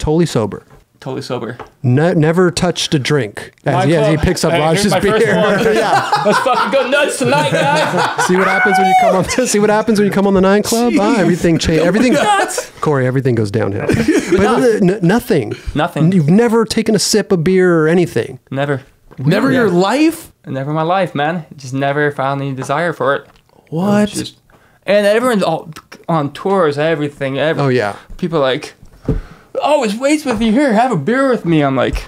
Totally sober. Totally sober. No, never touched a drink. As he picks up Raj's beer. Yeah. Let's fucking go nuts tonight, guys. See what happens when you come on. See what happens when you come on the nightclub. Ah, everything changes. Everything. Corey, everything goes downhill. But nothing. Nothing. You've never taken a sip of beer or anything. Never. Never your life. Never my life, man. Just never found any desire for it. What? Just, and everyone's all on tours. Everything. Oh yeah. People are like, always waits with you here. Have a beer with me. I'm like,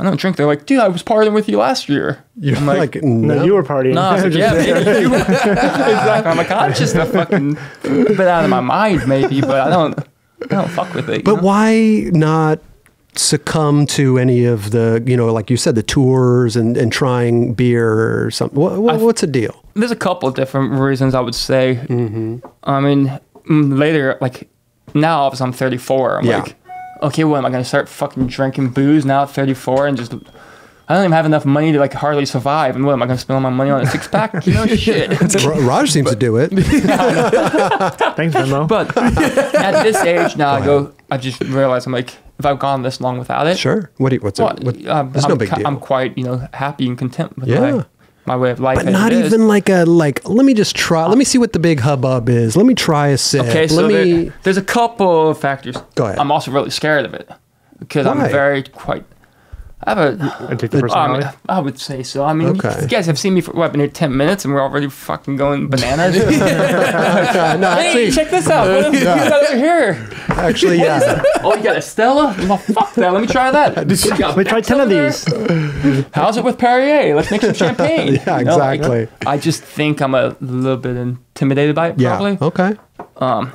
I don't drink. They're like, dude, I was partying with you last year. You're like no, you were partying. No, I was like, yeah, maybe you were. Exactly. I'm like, I'm just a fucking bit out of my mind, maybe, but I don't fuck with it. But why not succumb to any of the, you know, like you said, the tours and trying beer or something? What's the deal? There's a couple of different reasons I would say. Mm-hmm. I mean, later, like now, obviously, I'm 34. I'm like, okay, well, am I going to start fucking drinking booze now at 34 and just, I don't even have enough money to like hardly survive. And what, am I going to spend all my money on a six pack? You know, shit. Raj seems to do it. Thanks, Venmo. But at this age now, I just realize I'm like, if I've gone this long without it. Sure. It's no big deal. I'm quite, you know, happy and content with my way of life. But not even like a, like, let me just try, let me see what the big hubbub is. Let me try a sip. Okay, so there's a couple of factors. Go ahead. I'm also really scared of it because I'm I have a addictive personality. I would say so. I mean, you guys have seen me for, what, I've been here 10 minutes and we're already fucking going bananas. Hey, check this out. What you got over here? Actually, yeah. Oh, you got a Stella? Well, fuck that. Let me try that. Let me try 10 of these. How's it with Perrier? Let's make some champagne. Yeah, exactly. You know, I just think I'm a little bit intimidated by it, probably. Okay.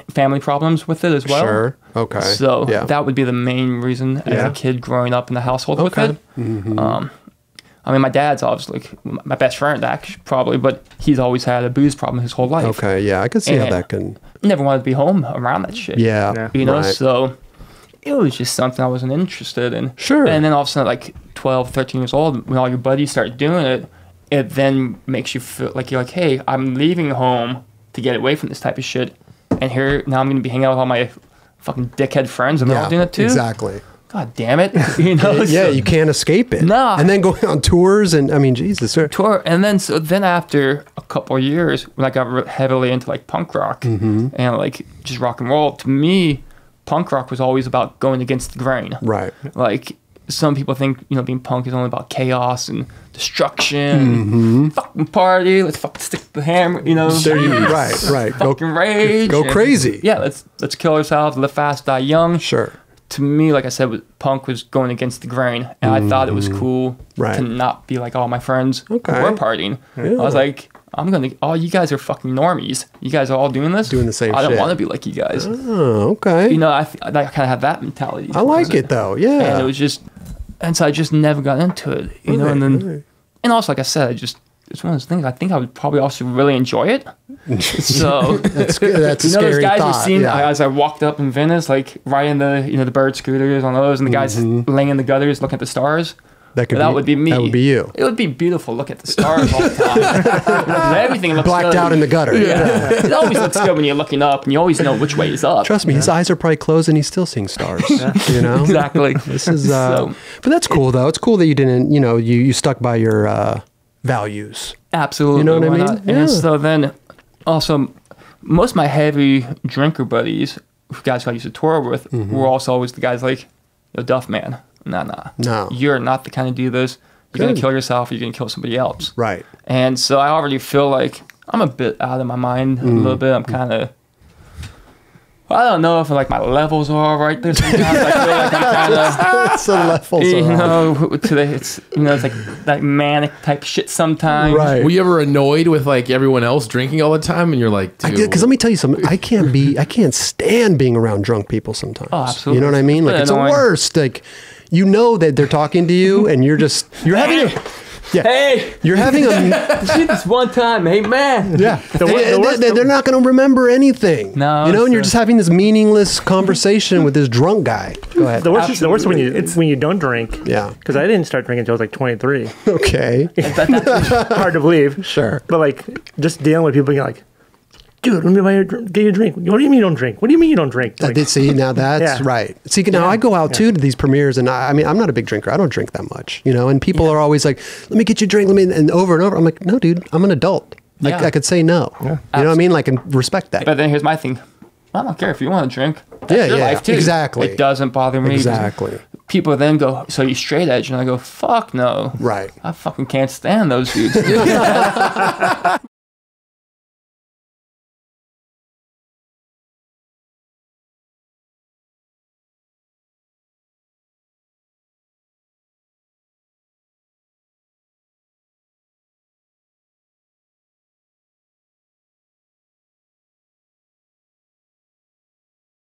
Family problems with it as well. Sure. Okay. So that would be the main reason as a kid growing up in the household with it. Mm-hmm. I mean, my dad's obviously like, my best friend, actually, probably, but he's always had a booze problem his whole life. Okay, yeah, I can see how that can... Never wanted to be home around that shit. Yeah. You know, so it was just something I wasn't interested in. Sure. And then all of a sudden, like 12, 13 years old, when all your buddies start doing it, it then makes you feel like you're like, hey, I'm leaving home to get away from this type of shit. And here, now I'm going to be hanging out with all my fucking dickhead friends and they're all doing it too. Exactly. God damn it. You know? Yeah, so, you can't escape it. Nah. And then going on tours and, I mean, Jesus. Sir. Tour. And then, so then after a couple of years, when I got heavily into like punk rock and like just rock and roll, to me, punk rock was always about going against the grain. Right. Like some people think, you know, being punk is only about chaos and destruction, and fucking party, let's fucking stick the hammer, you know. Right. Fucking rage. Go crazy. And, yeah, let's kill ourselves, live fast, die young. Sure. To me, like I said, punk was going against the grain, and I thought it was cool to not be like all my friends were partying. Yeah. I was like, I'm gonna. Oh, you guys are fucking normies. You guys are all doing this. Doing the same. I don't want to be like you guys. Oh, okay. You know, I kind of have that mentality. I like it though. Yeah. And it was just, and so I just never got into it. You know, and then, and also like I said, I just. It's one of those things. I think I would probably also really enjoy it. So that's you know those guys you've seen as I walked up in Venice, like riding the the bird scooters on those, and the guys laying in the gutters looking at the stars. That would be me. That would be you. It would be beautiful. Look at the stars all the time. Everything looks blacked out in the gutter. Yeah. It always looks good when you're looking up, and you always know which way is up. Trust me, his eyes are probably closed, and he's still seeing stars. You know exactly. This is, but that's cool though. It's cool that you didn't. You know, you stuck by your. Values. Absolutely. You know what I mean? Yeah. And so then also most of my heavy drinker buddies, guys who I used to tour with, were also always the guys like, yo, Duffman, nah. You're not the kind of do this. You're going to kill yourself or you're going to kill somebody else. Right. And so I already feel like I'm a bit out of my mind a little bit. I'm kind of, I don't know if like my levels are all right there sometimes. I feel like I'm kind of it's the levels you know today it's you know it's like manic type shit sometimes. Right. Were you ever annoyed with like everyone else drinking all the time and you're like, dude, because let me tell you something. I can't stand being around drunk people sometimes. Oh, absolutely. You know what I mean? Like it's the worst. Like you know that they're talking to you and you're having a hey, you're having a shit this one time, hey man. Yeah, they're not going to remember anything. No, you know, and you're just having this meaningless conversation with this drunk guy. Go ahead. The worst when you don't drink. Yeah, because I didn't start drinking until I was like 23. Okay, that's hard to believe. Sure, but like just dealing with people being like, dude, let me buy get you a drink. What do you mean you don't drink? What do you mean you don't drink? Like, see, now that's right. See, now I go out too to these premieres, and I mean, I'm not a big drinker. I don't drink that much, you know, and people are always like, let me get you a drink. Let me, and over. I'm like, no, dude, I'm an adult. Like, I could say no. Yeah. You know what I mean? Like, and respect that. But then here's my thing. I don't care if you want to drink. That's your life too. Exactly. It doesn't bother me. Exactly. People then go, so you straight edge, and I go, fuck no. Right. I fucking can't stand those dudes.